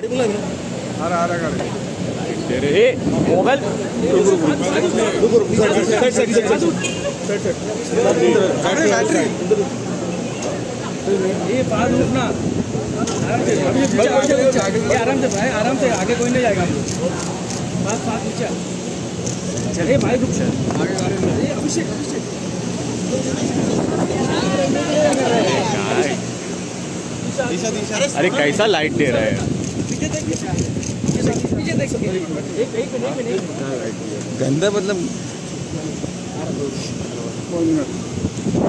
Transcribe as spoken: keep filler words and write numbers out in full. Mobile ये बात रुकना आराम से भाई, आराम से, आगे कोई नहीं जाएगा। बात बात नीचे चलिए भाई, रुक चलिए। अभिषेक अभिषेक अरे कैसा लाइट दे रहा है, गंदा मतलब।